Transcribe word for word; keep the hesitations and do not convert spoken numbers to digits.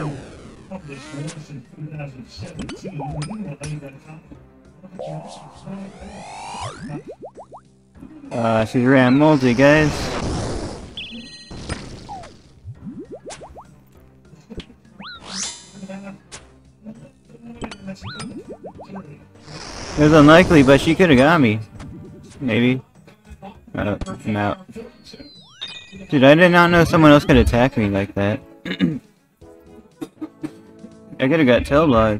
published once in two thousand seventeen in Uh, she's around multi, guys. It was unlikely, but she could have got me. Maybe. Uh, I'm out. Dude, I did not know someone else could attack me like that. I could have got tail blocked.